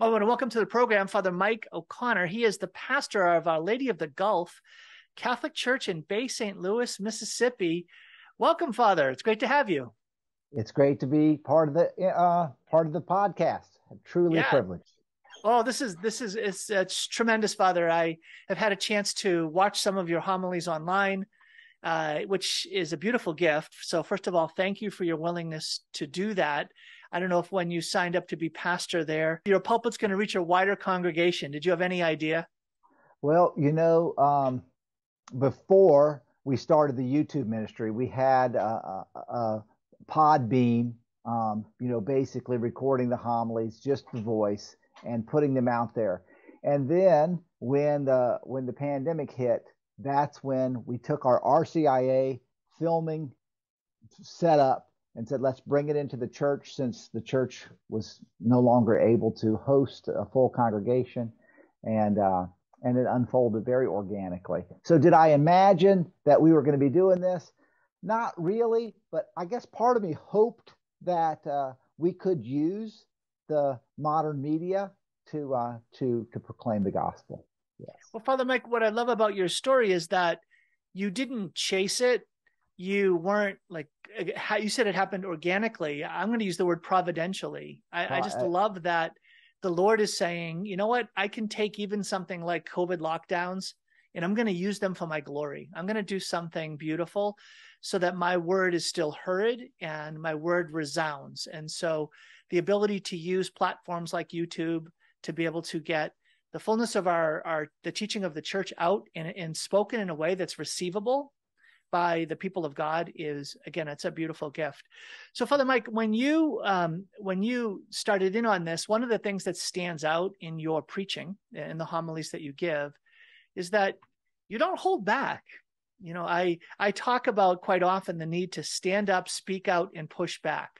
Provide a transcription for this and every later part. Well, I want to welcome to the program Father Mike O'Connor. He is the pastor of Our Lady of the Gulf Catholic Church in Bay St. Louis, Mississippi. Welcome, Father. It's great to have you. It's great to be part of the podcast. Truly privileged. Oh, it's tremendous, Father. I have had a chance to watch some of your homilies online, which is a beautiful gift. So, first of all, thank you for your willingness to do that. I don't know if when you signed up to be pastor there, your pulpit's going to reach a wider congregation. Did you have any idea? Well, before we started the YouTube ministry, we had a pod beam, basically recording the homilies, just the voice, and putting them out there. And then when the pandemic hit, that's when we took our RCIA filming setup and said, let's bring it into the church, since the church was no longer able to host a full congregation, and it unfolded very organically. So did I imagine that we were going to be doing this? Not really, but I guess part of me hoped that we could use the modern media to proclaim the gospel. Yes. Well, Father Mike, what I love about your story is that you didn't chase it. You weren't like, you said it happened organically. I'm going to use the word providentially. I love that the Lord is saying, you know what, I can take even something like COVID lockdowns and I'm going to use them for my glory. I'm going to do something beautiful so that my word is still heard and my word resounds. And so the ability to use platforms like YouTube to be able to get the fullness of the teaching of the church out and spoken in a way that's receivable by the people of God is, again, it's a beautiful gift. So, Father Mike, when you started in on this, one of the things that stands out in your preaching and the homilies that you give is that you don't hold back. You know, I talk about quite often the need to stand up, speak out, and push back.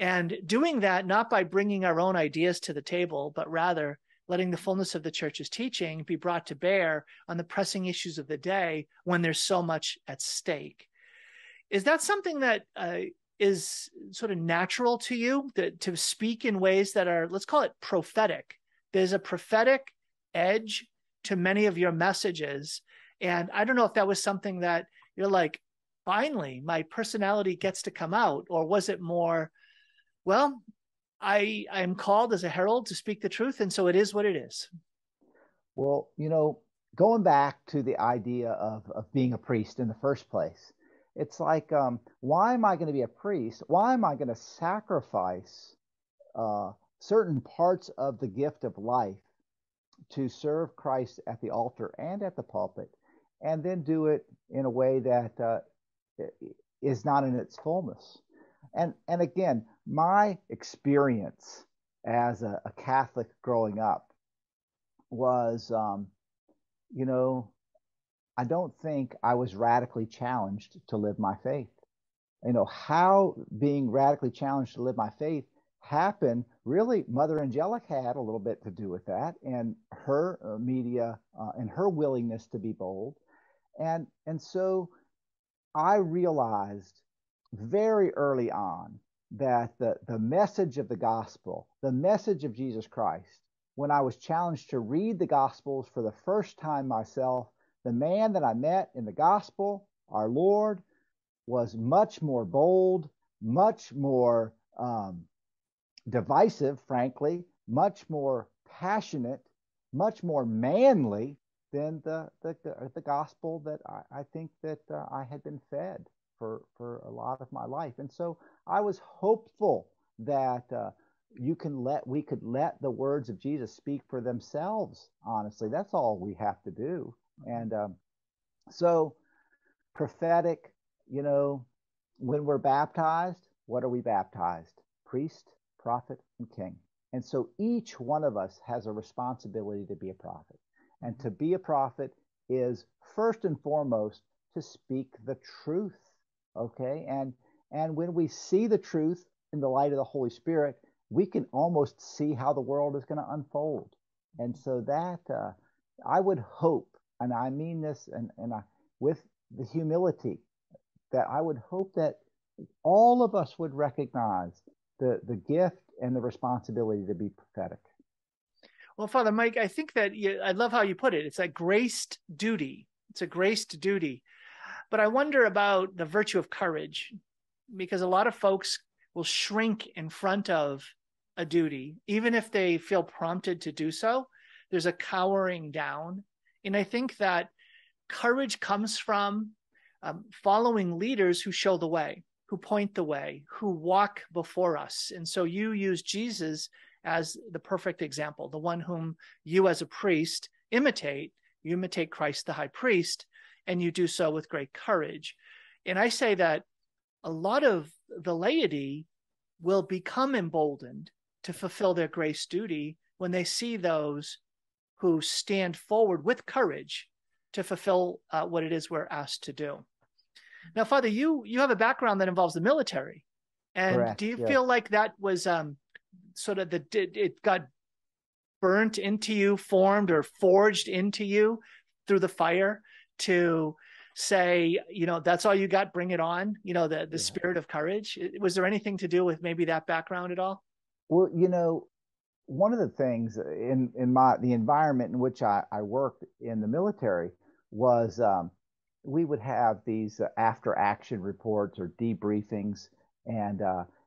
And doing that, not by bringing our own ideas to the table, but rather letting the fullness of the church's teaching be brought to bear on the pressing issues of the day when there's so much at stake. Is that something that is sort of natural to you, to speak in ways that are, let's call it prophetic? There's a prophetic edge to many of your messages. And I don't know if that was something that you're like, finally, my personality gets to come out, or was it more, well, I am called as a herald to speak the truth, and so it is what it is. Well, going back to the idea of being a priest in the first place, it's like, why am I going to be a priest? Why am I going to sacrifice certain parts of the gift of life to serve Christ at the altar and at the pulpit, and then do it in a way that is not in its fullness? And again, my experience as a Catholic growing up was, I don't think I was radically challenged to live my faith. How being radically challenged to live my faith happened, really, Mother Angelica had a little bit to do with that, and her media and her willingness to be bold. And so I realized very early on that the message of the gospel, the message of Jesus Christ, when I was challenged to read the gospels for the first time myself, the man that I met in the gospel, our Lord, was much more bold, much more divisive, frankly, much more passionate, much more manly than the gospel that I think that I had been fed for a lot of my life. And so I was hopeful that we could let the words of Jesus speak for themselves. Honestly, that's all we have to do. And so prophetic, when we're baptized, what are we baptized? Priest, prophet, and king. And so each one of us has a responsibility to be a prophet. And to be a prophet is first and foremost to speak the truth. Okay, and when we see the truth in the light of the Holy Spirit, we can almost see how the world is going to unfold. And so that I would hope, and I mean this, and with the humility, that I would hope that all of us would recognize the gift and the responsibility to be prophetic. Well, Father Mike, I think that I love how you put it. It's a graced duty. It's a graced duty. But I wonder about the virtue of courage, because a lot of folks will shrink in front of a duty, even if they feel prompted to do so. There's a cowering down. And I think that courage comes from following leaders who show the way, who point the way, who walk before us. And so you use Jesus as the perfect example, the one whom you as a priest imitate. You imitate Christ the high priest, and you do so with great courage. And I say that a lot of the laity will become emboldened to fulfill their grace duty when they see those who stand forward with courage to fulfill what it is we're asked to do. Now, Father, you have a background that involves the military. And correct, do you feel like that was sort of it got burnt into you, formed or forged into you through the fire to say, you know, that's all you got, bring it on, you know, the spirit of courage? Was there anything to do with maybe that background at all? Well, you know, one of the things in the environment in which I worked in the military was we would have these after action reports or debriefings, and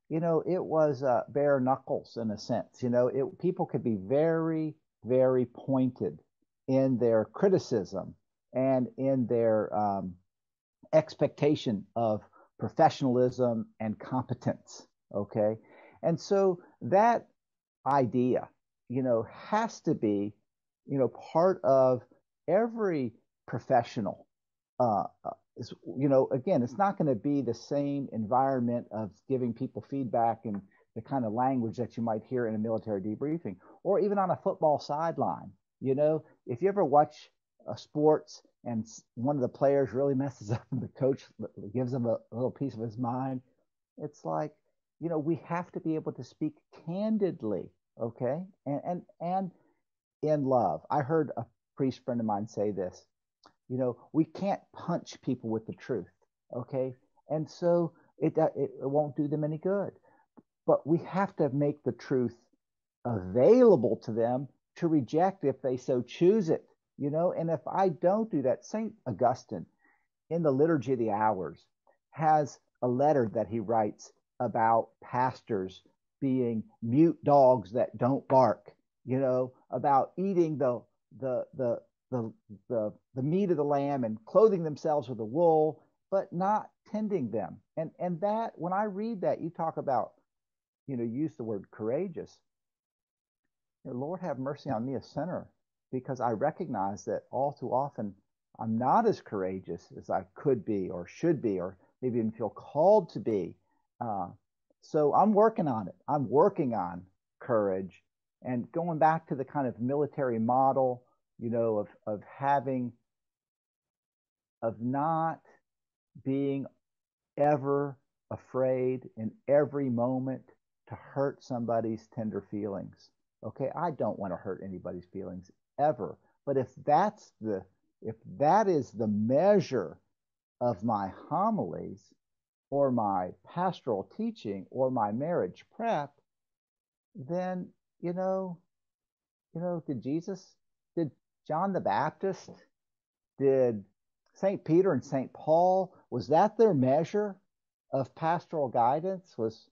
you know, it was bare knuckles in a sense. You know, people could be very, very pointed in their criticism and in their expectation of professionalism and competence. Okay, and so that idea, you know, has to be, you know, part of every professional. You know, again, it's not going to be the same environment of giving people feedback and the kind of language that you might hear in a military debriefing, or even on a football sideline. You know, if you ever watch sports and one of the players really messes up and the coach gives him a little piece of his mind, it's like, you know, we have to be able to speak candidly, okay, and in love. I heard a priest friend of mine say this. You know, we can't punch people with the truth, okay? And so it won't do them any good. But we have to make the truth available to them to reject if they so choose it, you know? And if I don't do that, St. Augustine in the Liturgy of the Hours has a letter that he writes about pastors being mute dogs that don't bark, you know, about eating the meat of the lamb and clothing themselves with the wool, but not tending them. And that, when I read that, you talk about, you know, use the word courageous. You know, Lord, have mercy on me, a sinner, because I recognize that all too often I'm not as courageous as I could be or should be, or maybe even feel called to be. So I'm working on it. I'm working on courage, and going back to the kind of military model, you know, of not being ever afraid in every moment to hurt somebody's tender feelings. Okay, I don't want to hurt anybody's feelings ever. But if that is the measure of my homilies or my pastoral teaching or my marriage prep, then, you know, did Jesus, did John the Baptist, did St. Peter and St. Paul, was that their measure of pastoral guidance? Was,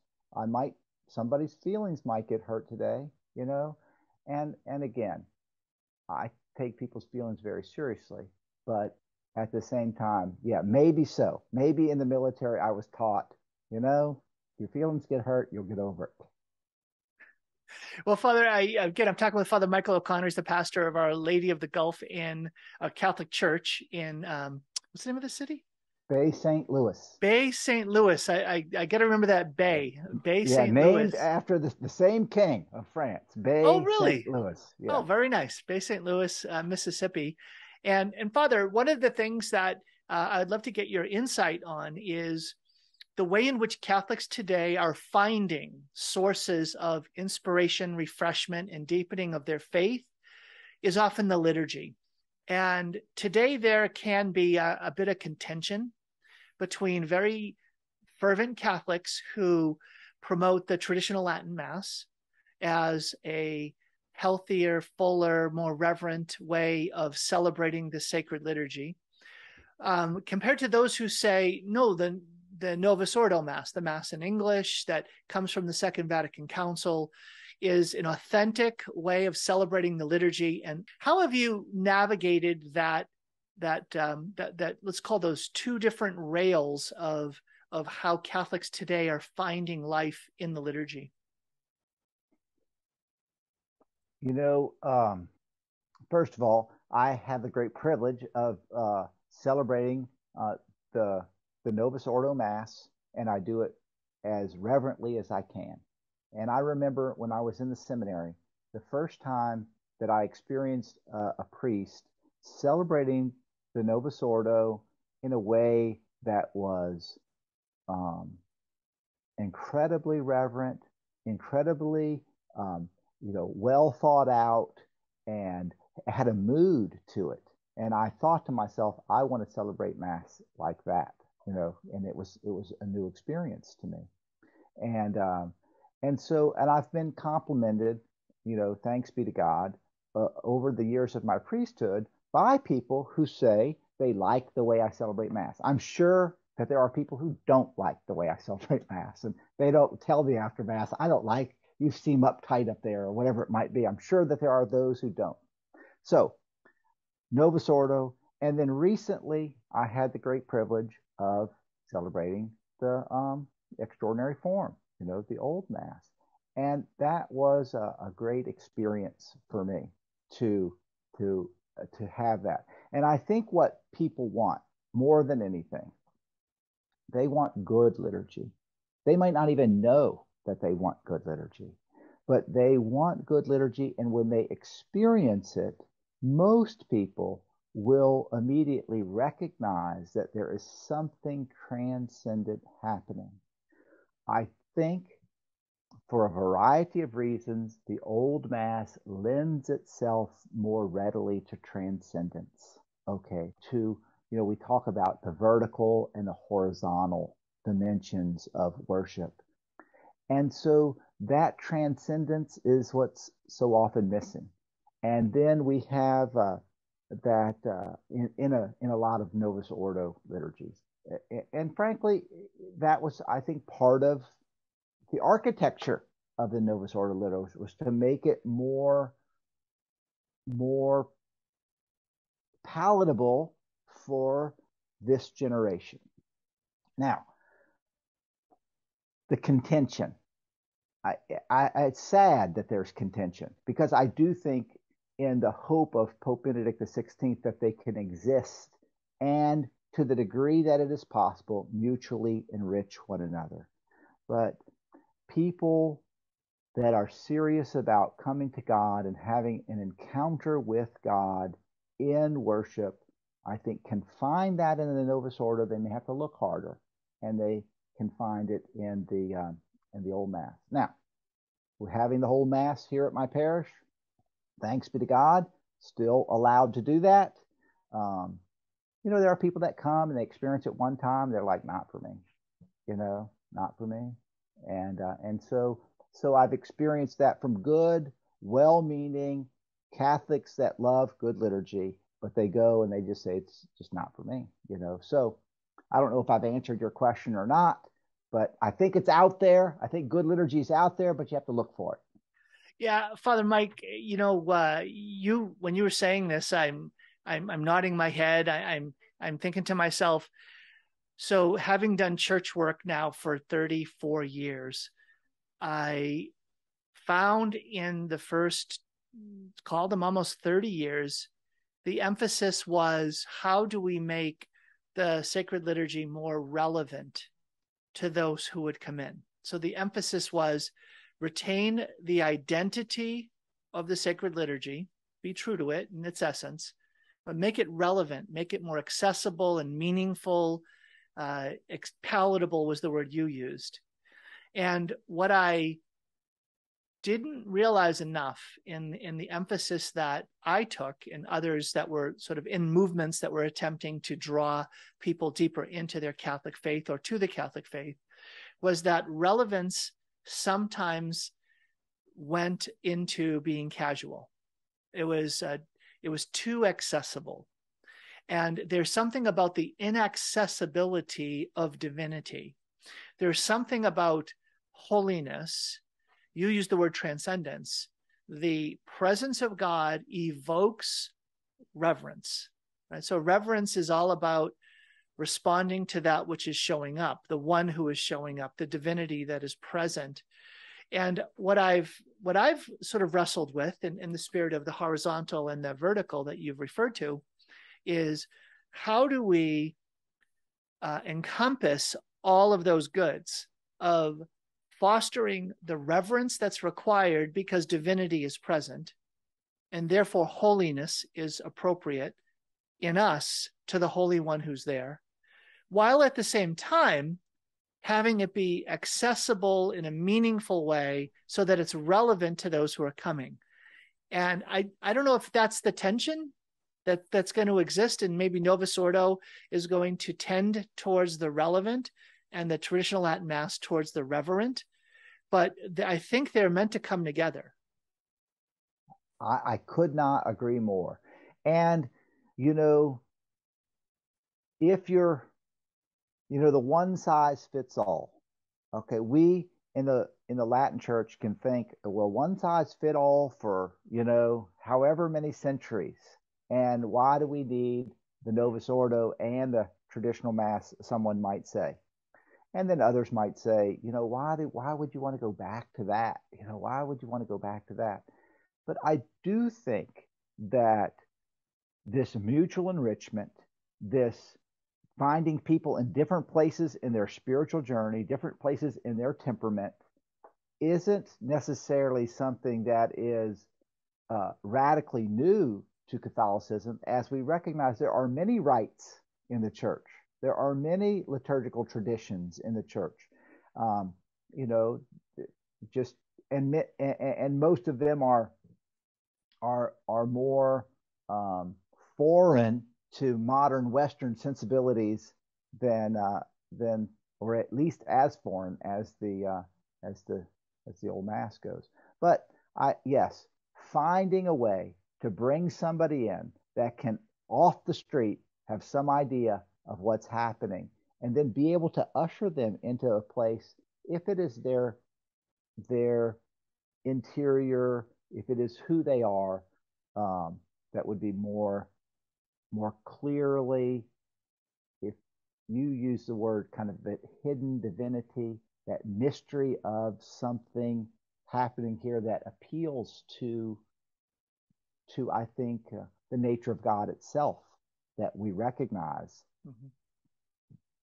somebody's feelings might get hurt today, you know? And again, I take people's feelings very seriously, but at the same time, yeah, maybe so. Maybe in the military I was taught, you know, your feelings get hurt, you'll get over it. Well, Father, I'm talking with Father Michael O'Connor. He's the pastor of Our Lady of the Gulf in a Catholic church in, what's the name of the city? Bay St. Louis. Bay St. Louis. I got to remember that Bay St. Louis. Yeah, named after the same king of France, Bay St. Louis. Oh, really? St. Louis. Yeah. Oh, very nice. Bay St. Louis, Mississippi. And Father, one of the things that I'd love to get your insight on is the way in which Catholics today are finding sources of inspiration, refreshment, and deepening of their faith is often the liturgy. And today there can be a bit of contention between very fervent Catholics who promote the traditional Latin Mass as a healthier, fuller, more reverent way of celebrating the sacred liturgy, compared to those who say, no, the Novus Ordo Mass, the Mass in English that comes from the Second Vatican Council, is an authentic way of celebrating the liturgy. And how have you navigated that let's call those two different rails of how Catholics today are finding life in the liturgy? You know, first of all, I have the great privilege of celebrating the Novus Ordo Mass, and I do it as reverently as I can. And I remember when I was in the seminary, the first time that I experienced a priest celebrating the Novus Ordo in a way that was incredibly reverent, incredibly, well thought out, and had a mood to it. And I thought to myself, I want to celebrate Mass like that, and it was a new experience to me. And I've been complimented, thanks be to God, over the years of my priesthood by people who say they like the way I celebrate Mass. I'm sure that there are people who don't like the way I celebrate Mass, and they don't tell me after Mass, I don't like, you seem uptight up there, or whatever it might be. I'm sure that there are those who don't. So Novus Ordo, and then recently I had the great privilege of celebrating the extraordinary form, the Old Mass. And that was a great experience for me to have that. And I think what people want more than anything, they want good liturgy. They might not even know that they want good liturgy, but they want good liturgy. And when they experience it, most people will immediately recognize that there is something transcendent happening. I think for a variety of reasons, the Old Mass lends itself more readily to transcendence. Okay, we talk about the vertical and the horizontal dimensions of worship. And so that transcendence is what's so often missing. And then we have in a lot of Novus Ordo liturgies. And frankly, that was, I think, part of the architecture of the Novus Ordo liturgy, was to make it more palatable for this generation. Now, the contention. It's sad that there's contention, because I do think, in the hope of Pope Benedict the 16th, that they can exist and, to the degree that it is possible, mutually enrich one another. But people that are serious about coming to God and having an encounter with God in worship, I think, can find that in the Novus Ordo. They may have to look harder, and they can find it in the Old Mass. Now, we're having the whole Mass here at my parish. Thanks be to God, still allowed to do that. There are people that come and they experience it one time. They're like, not for me, not for me. And so I've experienced that from good, well-meaning Catholics that love good liturgy, but they go and they just say, it's just not for me, So I don't know if I've answered your question or not, but I think it's out there. I think good liturgy is out there, but you have to look for it. Yeah, Father Mike, when you were saying this, I'm nodding my head. I'm thinking to myself, so having done church work now for 34 years, I found in the first, call them almost 30 years, the emphasis was, how do we make the sacred liturgy more relevant to those who would come in? So the emphasis was, retain the identity of the sacred liturgy, be true to it in its essence, but make it relevant, make it more accessible and meaningful. Palatable was the word you used. And what I didn't realize enough in the emphasis that I took, and others that were sort of in movements that were attempting to draw people deeper into their Catholic faith or to the Catholic faith, was that relevance sometimes went into being casual. It was too accessible. And there's something about the inaccessibility of divinity. There's something about holiness. You use the word transcendence. The presence of God evokes reverence, right? So reverence is all about responding to that which is showing up, the one who is showing up, the divinity that is present. And what I've sort of wrestled with in the spirit of the horizontal and the vertical that you've referred to is, how do we encompass all of those goods of fostering the reverence that's required because divinity is present, and therefore holiness is appropriate in us to the Holy One who's there, while at the same time having it be accessible in a meaningful way so that it's relevant to those who are coming. And I don't know if that's the tension that's going to exist, and maybe Novus Ordo is going to tend towards the relevant and the traditional Latin Mass towards the reverent, but I think they're meant to come together. I could not agree more. And, you know, if you're, you know, the one size fits all, okay, we in the Latin Church can think, well, one size fit all for, you know, however many centuries. And why do we need the Novus Ordo and the traditional Mass, someone might say. And then others might say, you know, why would you want to go back to that? You know, why would you want to go back to that? But I do think that this mutual enrichment, this finding people in different places in their spiritual journey, different places in their temperament, isn't necessarily something that is radically new to Catholicism, as we recognize there are many rites in the church. There are many liturgical traditions in the church, you know, just and most of them are more foreign to modern Western sensibilities than, or at least as foreign as the old Mass goes. But yes, finding a way to bring somebody in that can off the street have some idea of what's happening, and then be able to usher them into a place, if it is their interior, if it is who they are, that would be more clearly, if you use the word, kind of that hidden divinity, that mystery of something happening here that appeals to I think, the nature of God itself that we recognize. Mm-hmm.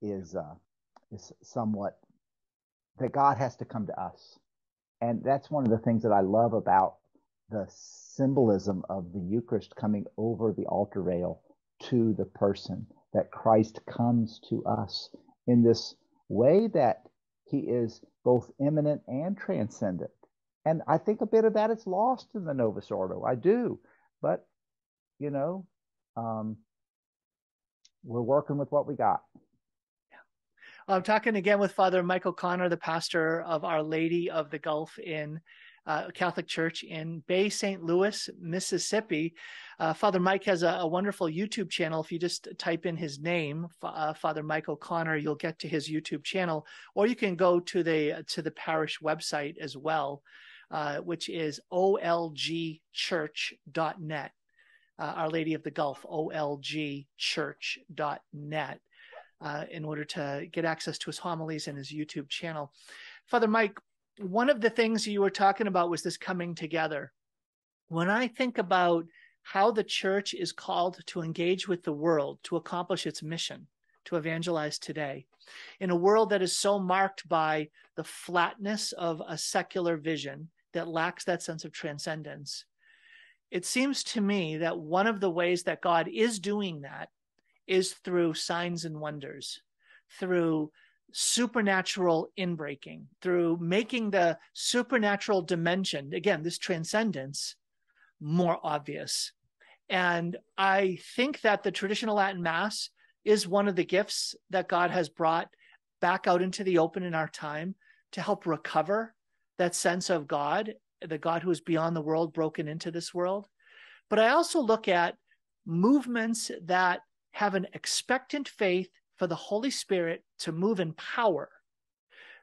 is somewhat that God has to come to us. And that's one of the things that I love about the symbolism of the Eucharist coming over the altar rail to the person, that Christ comes to us in this way that he is both immanent and transcendent. And I think a bit of that is lost in the Novus Ordo. I do. But, you know, we're working with what we got. Yeah. I'm talking again with Father Mike O'Connor, the pastor of Our Lady of the Gulf Catholic Church in Bay St. Louis, Mississippi. Father Mike has a wonderful YouTube channel. If you just type in his name, Father Mike O'Connor, you'll get to his YouTube channel, or you can go to the parish website as well, which is olgchurch.net. Our Lady of the Gulf, olgchurch.net, in order to get access to his homilies and his YouTube channel. Father Mike, one of the things you were talking about was this coming together. When I think about how the church is called to engage with the world, to accomplish its mission, to evangelize today, in a world that is so marked by the flatness of a secular vision that lacks that sense of transcendence, it seems to me that one of the ways that God is doing that is through signs and wonders, through supernatural inbreaking, through making the supernatural dimension, again, this transcendence, more obvious. And I think that the traditional Latin Mass is one of the gifts that God has brought back out into the open in our time to help recover that sense of God the God who is beyond the world broken into this world. But I also look at movements that have an expectant faith for the Holy Spirit to move in power,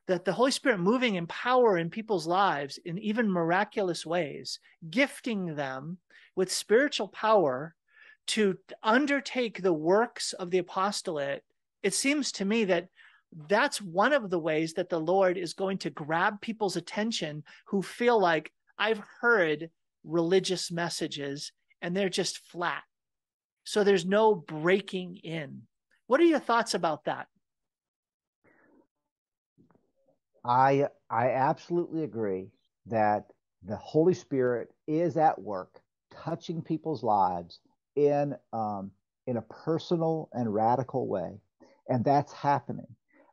that the Holy Spirit moving in power in people's lives in even miraculous ways, gifting them with spiritual power to undertake the works of the apostolate. It seems to me that that's one of the ways that the Lord is going to grab people's attention who feel like, I've heard religious messages and they're just flat. So there's no breaking in. What are your thoughts about that? I absolutely agree that the Holy Spirit is at work touching people's lives in a personal and radical way. And that's happening.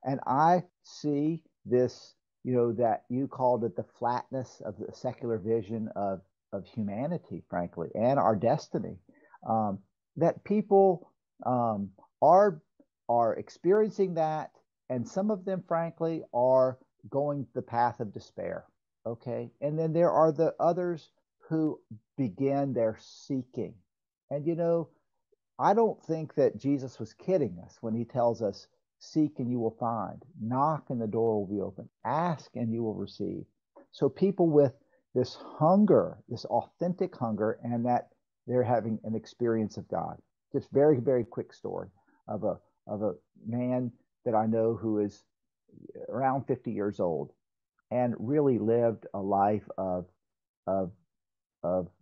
And I see this, you know, that you called it the flatness of the secular vision of humanity, frankly, and our destiny, that people are experiencing that. And some of them, frankly, are going the path of despair. Okay. And then there are the others who begin their seeking. And, you know, I don't think that Jesus was kidding us when he tells us, seek and you will find, knock and the door will be open, ask and you will receive. So people with this hunger, this authentic hunger, and that they're having an experience of God. Just very, very quick story of a man that I know who is around 50 years old and really lived a life of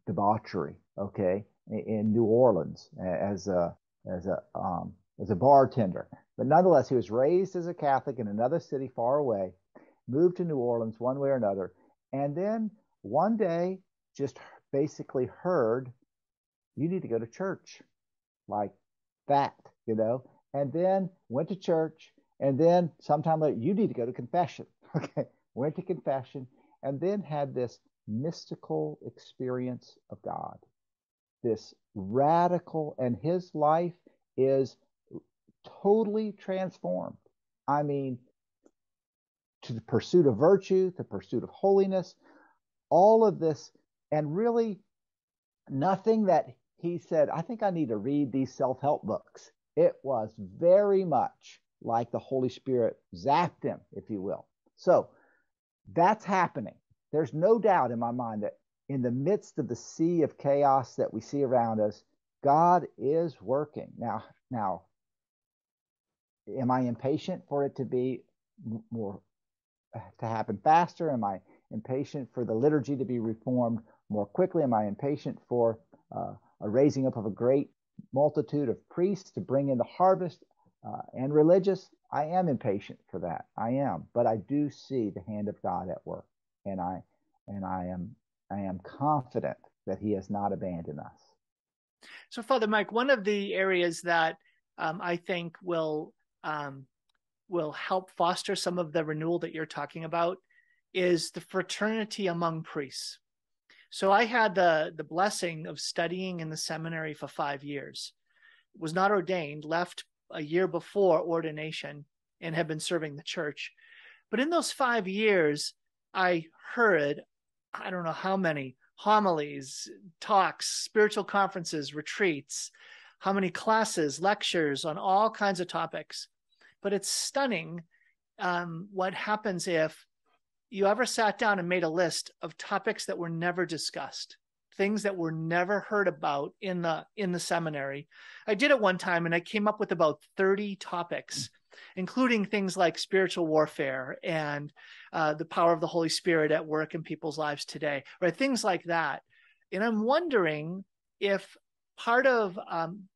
debauchery, okay, in New Orleans as a bartender. But nonetheless, he was raised as a Catholic in another city far away, moved to New Orleans one way or another, and then one day just basically heard, you need to go to church, like that, you know, and then went to church, and then sometime later, you need to go to confession, okay, went to confession, and then had this mystical experience of God, this radical, and his life is totally transformed. I mean, to the pursuit of virtue, the pursuit of holiness, all of this, and really nothing that he said, I think I need to read these self-help books. It was very much like the Holy Spirit zapped him, if you will. So that's happening. There's no doubt in my mind that in the midst of the sea of chaos that we see around us, God is working. Now, am I impatient for it to be more, to happen faster? Am I impatient for the liturgy to be reformed more quickly? Am I impatient for a raising up of a great multitude of priests to bring in the harvest and religious? I am impatient for that. I am, but I do see the hand of God at work, and I am confident that He has not abandoned us. So, Father Mike, one of the areas that I think will help foster some of the renewal that you're talking about is the fraternity among priests. So I had the blessing of studying in the seminary for 5 years, was not ordained, left a year before ordination, and have been serving the church. But in those 5 years, I heard, I don't know how many homilies, talks, spiritual conferences, retreats, how many classes, lectures on all kinds of topics. But it's stunning what happens if you ever sat down and made a list of topics that were never discussed, things that were never heard about in the seminary. I did it one time and I came up with about 30 topics, including things like spiritual warfare and the power of the Holy Spirit at work in people's lives today, or things like that. And I'm wondering if part of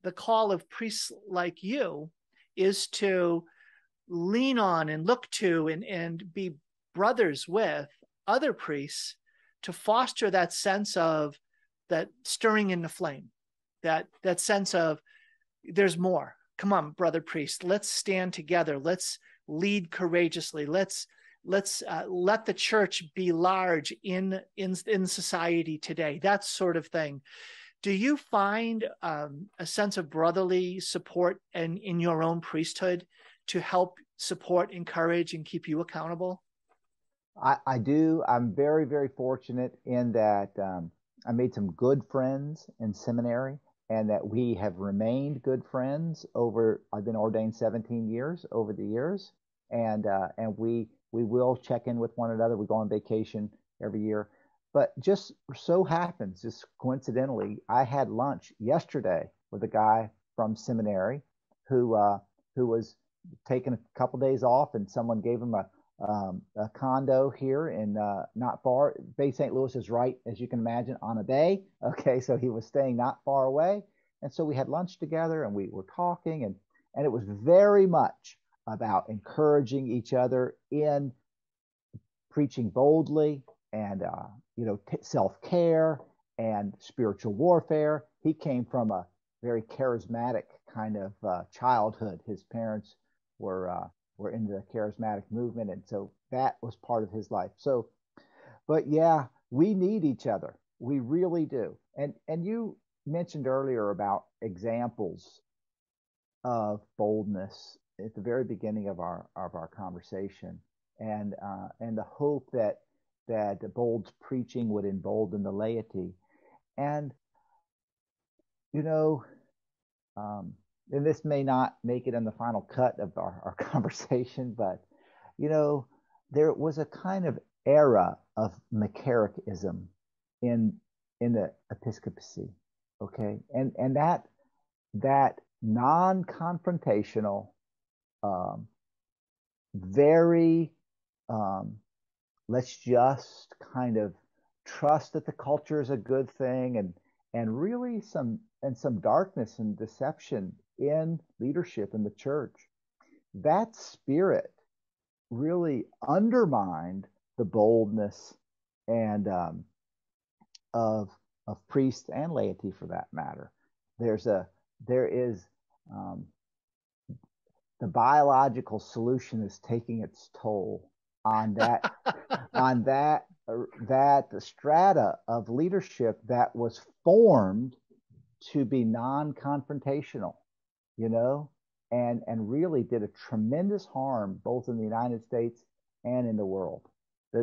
the call of priests like you is to lean on and look to and be brothers with other priests to foster that sense of that stirring in the flame, that sense of there's more. Come on, brother priest, let's stand together. Let's lead courageously. Let's let the church be large in society today, that sort of thing. Do you find a sense of brotherly support in your own priesthood to help support, encourage, and keep you accountable? I do. I'm very, very fortunate in that I made some good friends in seminary, and that we have remained good friends over. I've been ordained 17 years over the years, and we will check in with one another. We go on vacation every year, but just so happens, just coincidentally, I had lunch yesterday with a guy from seminary who was taking a couple days off, and someone gave him a condo here in not far. Bay St. Louis is right, as you can imagine, on a bay. Okay, so he was staying not far away. And so we had lunch together and we were talking, and it was very much about encouraging each other in preaching boldly and, self-care and spiritual warfare. He came from a very charismatic kind of childhood. His parents were in the charismatic movement, and so that was part of his life. So, but yeah, we need each other. We really do. And you mentioned earlier about examples of boldness at the very beginning of our conversation, and the hope that the bold preaching would embolden the laity. And and this may not make it in the final cut of our conversation, but, there was a kind of era of McCarrickism in the episcopacy, okay? And that non-confrontational, very, let's just kind of trust that the culture is a good thing, and really some darkness and deception in leadership in the church. That spirit really undermined the boldness and of priests and laity, for that matter. There is the biological solution is taking its toll on that on that strata of leadership that was formed to be non-confrontational, and really did a tremendous harm both in the United States and in the world.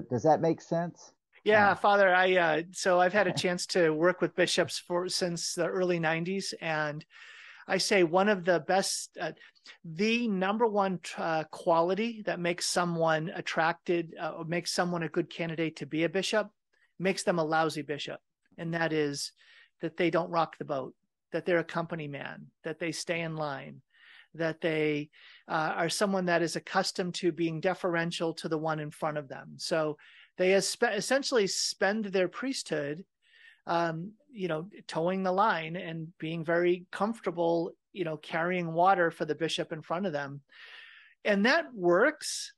Does that make sense? Yeah, Father, so I've had a chance to work with bishops since the early 90s, and I say one of the best, the number one quality that makes someone attracted, makes someone a good candidate to be a bishop, makes them a lousy bishop, and that is that they don't rock the boat, that they're a company man, that they stay in line, that they are someone that is accustomed to being deferential to the one in front of them. So they essentially spend their priesthood, towing the line and being very comfortable, carrying water for the bishop in front of them. And that works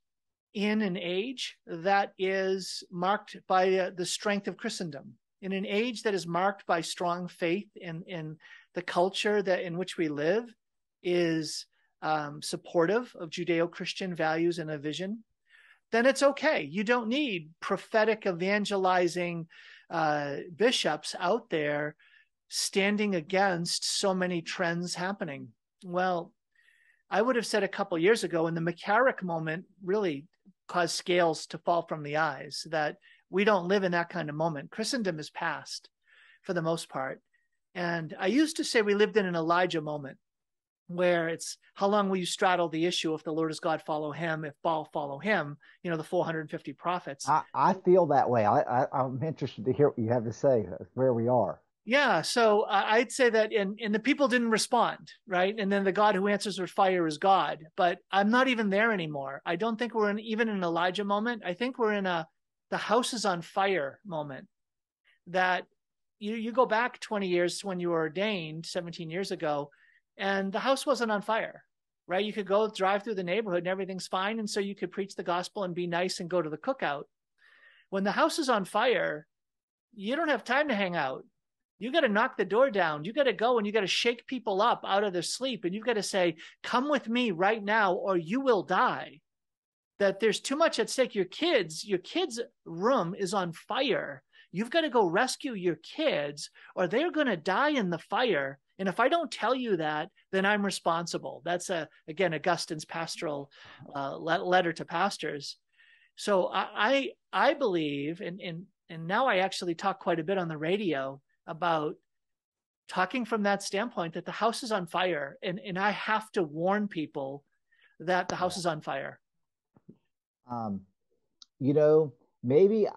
in an age that is marked by the strength of Christendom. In an age that is marked by strong faith, and the culture that in which we live is supportive of Judeo-Christian values and a vision, then it's okay. You don't need prophetic evangelizing bishops out there standing against so many trends happening. Well, I would have said a couple years ago, and the McCarrick moment really caused scales to fall from the eyes, that we don't live in that kind of moment. Christendom is past for the most part. And I used to say we lived in an Elijah moment, where it's how long will you straddle the issue? If the Lord is God, follow him. If Baal, follow him. The 450 prophets. I feel that way. I'm interested to hear what you have to say, where we are. Yeah. So I'd say that, and the people didn't respond, right? And then the God who answers with fire is God. But I'm not even there anymore. I don't think we're even in an Elijah moment. I think we're in the house is on fire moment, that you go back 20 years when you were ordained 17 years ago, and the house wasn't on fire, right? You could go drive through the neighborhood and everything's fine. And so you could preach the gospel and be nice and go to the cookout. When the house is on fire, you don't have time to hang out. You got to knock the door down. You got to go and you got to shake people up out of their sleep. And you've got to say, come with me right now, or you will die. That there's too much at stake. Your kids' room is on fire. You've got to go rescue your kids, or they're going to die in the fire. And if I don't tell you that, then I'm responsible. That's, again, Augustine's pastoral letter to pastors. So I believe, and now I actually talk quite a bit on the radio about talking from that standpoint that the house is on fire, and I have to warn people that the house is on fire. You know, maybe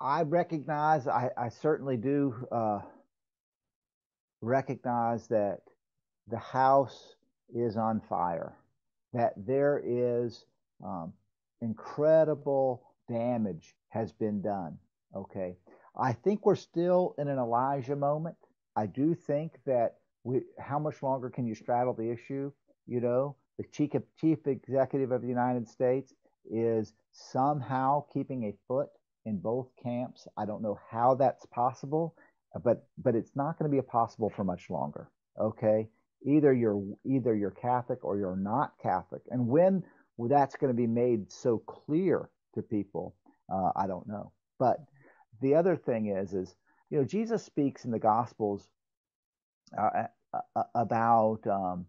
I recognize, I certainly do recognize that the house is on fire, that there is incredible damage has been done. Okay. I think we're still in an Elijah moment. I do think that how much longer can you straddle the issue? You know, the chief executive of the United States is somehow keeping a foot in both camps. I don't know how that's possible, but it's not going to be possible for much longer. Okay. Either you're Catholic or you're not Catholic. And when that's going to be made so clear to people, I don't know. But the other thing is, you know, Jesus speaks in the Gospels about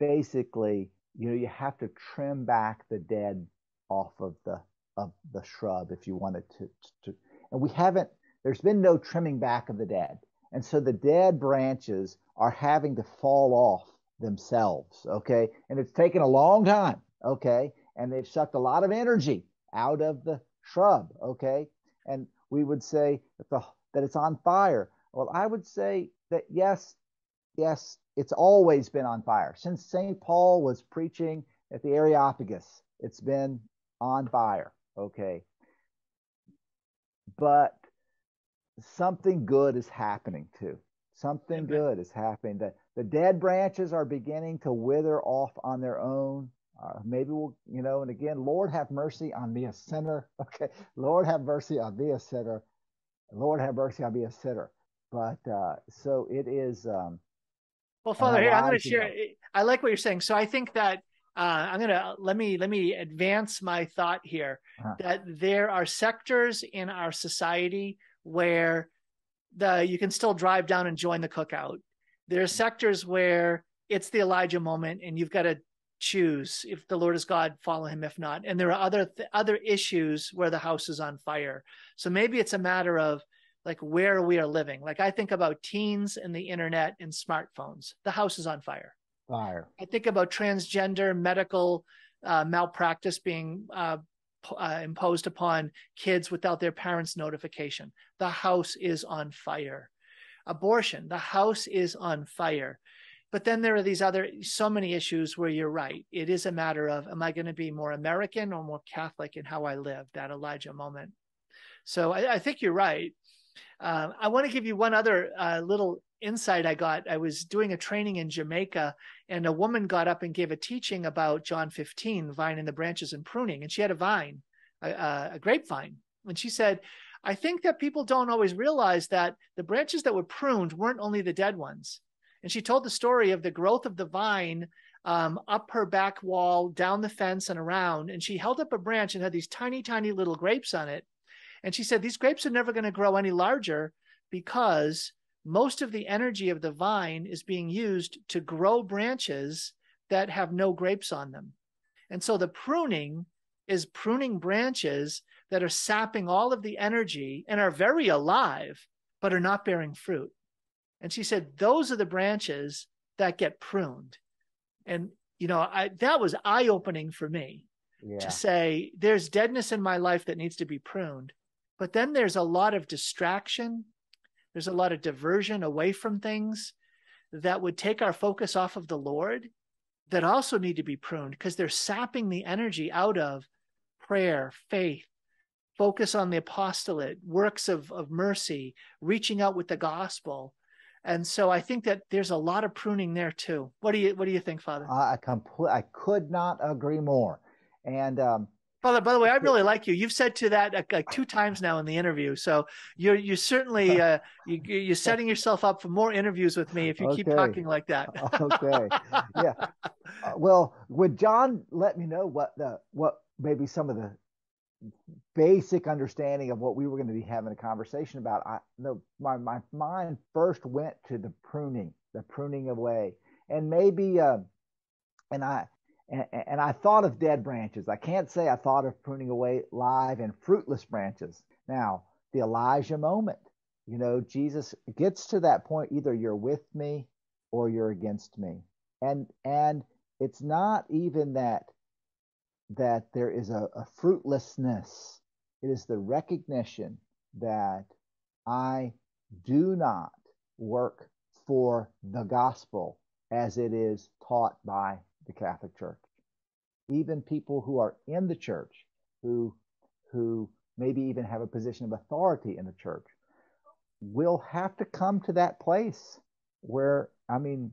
basically, you know, you have to trim back the dead off of the shrub if you wanted to. And we haven't. There's been no trimming back of the dead, and so the dead branches are having to fall off themselves. Okay, and it's taken a long time. Okay, and they've sucked a lot of energy out of the shrub. Okay, and we would say that it's on fire. Well, I would say that yes, it's always been on fire. Since St. Paul was preaching at the Areopagus, it's been on fire, okay? But something good is happening too. Something good is happening. The dead branches are beginning to wither off on their own. Maybe we'll, you know, and again, Lord have mercy on me, a sinner, okay? Lord have mercy on me, a sinner. Lord have mercy, I'll be a sitter. But so it is. Well, Father, here, I'm going to share. I like what you're saying. So I think that I'm going to let me advance my thought here, that there are sectors in our society where you can still drive down and join the cookout. There are sectors where it's the Elijah moment, and you've got to choose. If the Lord is God, follow him. If not, and there are other issues where the house is on fire. So maybe it's a matter of like where we are living. Like I think about teens and the internet and smartphones. The house is on fire. I think about transgender medical malpractice being imposed upon kids without their parents' notification. The house is on fire. Abortion. The house is on fire. But then there are these other, so many issues where you're right. It is a matter of, am I going to be more American or more Catholic in how I live? That Elijah moment. So I think you're right. I want to give you one other little insight I got. I was doing a training in Jamaica, and a woman got up and gave a teaching about John 15, vine and the branches and pruning. And she had a vine, a grapevine. And she said, I think that people don't always realize that the branches that were pruned weren't only the dead ones. And she told the story of the growth of the vine up her back wall, down the fence and around. And she held up a branch and had these tiny, tiny little grapes on it. And she said, these grapes are never going to grow any larger because most of the energy of the vine is being used to grow branches that have no grapes on them. And so the pruning is pruning branches that are sapping all of the energy and are very alive, but are not bearing fruit. And she said, those are the branches that get pruned. And, you know, that was eye-opening for me to say there's deadness in my life that needs to be pruned. But then there's a lot of distraction. There's a lot of diversion away from things that would take our focus off of the Lord that also need to be pruned because they're sapping the energy out of prayer, faith, focus on the apostolate, works of mercy, reaching out with the gospel. And so I think that there's a lot of pruning there too. What do you think, Father? I could not agree more. And Father, by the way, I really like you. You've said to that like 2 times now in the interview. So you're certainly you're setting yourself up for more interviews with me if you keep talking like that. Okay. Yeah. Well, would John let me know what maybe some of the basic understanding of what we were going to be having a conversation about? I know my mind first went to the pruning away, and maybe, and I And I thought of dead branches. I can't say I thought of pruning away live and fruitless branches. Now, the Elijah moment, you know, Jesus gets to that point, either you're with me or you're against me. And it's not even that there is a fruitlessness. It is the recognition that I do not work for the gospel as it is taught by the Catholic Church. Even people who are in the church, who maybe even have a position of authority in the church, will have to come to that place where, I mean,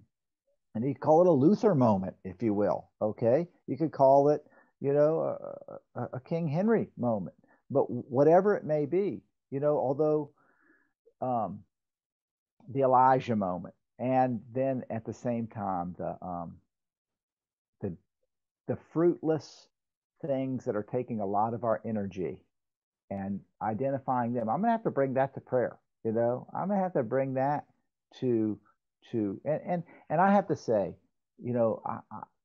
and you call it a Luther moment, if you will, okay? You could call it, you know, a King Henry moment, but whatever it may be, you know, although the Elijah moment, and then at the same time, the fruitless things that are taking a lot of our energy and identifying them. I'm going to have to bring that to prayer, you know. I'm going to have to bring that to and I have to say, you know,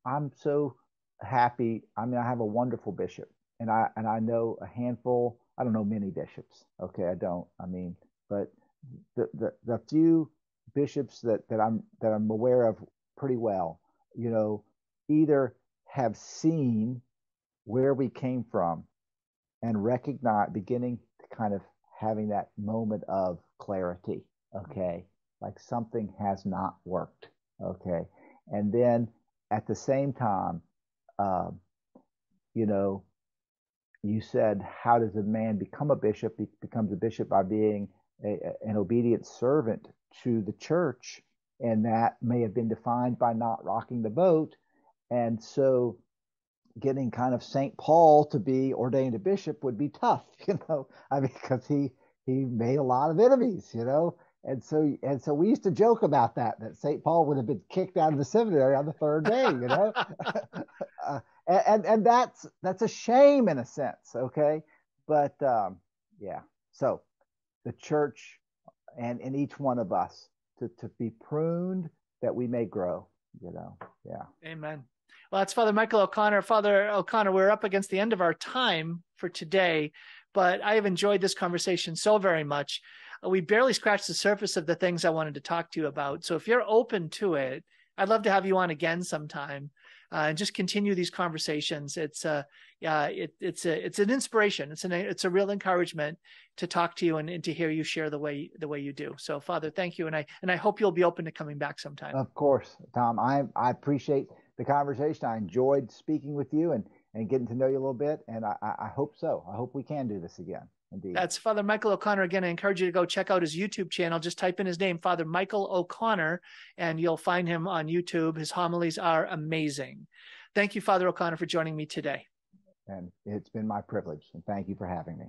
I'm so happy. I mean, I have a wonderful bishop, and I know a handful. I don't know many bishops. Okay, I don't. I mean, but the few bishops that I'm aware of pretty well, you know, either have seen where we came from and recognize, beginning to kind of having that moment of clarity, okay? Like something has not worked, okay? And then at the same time, you know, you said, how does a man become a bishop? He becomes a bishop by being an obedient servant to the church. And that may have been defined by not rocking the boat. And so getting kind of St. Paul to be ordained a bishop would be tough, you know, I mean, because he made a lot of enemies, you know. And so we used to joke about that St. Paul would have been kicked out of the seminary on the third day, you know. and that's a shame in a sense, okay? But yeah, so the church and in each one of us to be pruned that we may grow, you know. Yeah. Amen. Well, that's Father Michael O'Connor. Father O'Connor, we're up against the end of our time for today, but I have enjoyed this conversation so very much. We barely scratched the surface of the things I wanted to talk to you about. So if you're open to it, I'd love to have you on again sometime and just continue these conversations. It's an inspiration. It's a real encouragement to talk to you and to hear you share the way you do. So, Father, thank you, and I hope you'll be open to coming back sometime. Of course, Tom. I appreciate the conversation. I enjoyed speaking with you and getting to know you a little bit, and I hope so. I hope we can do this again. Indeed. That's Father Michael O'Connor. Again, I encourage you to go check out his YouTube channel. Just type in his name, Father Michael O'Connor, and you'll find him on YouTube. His homilies are amazing. Thank you, Father O'Connor, for joining me today. And it's been my privilege, and thank you for having me.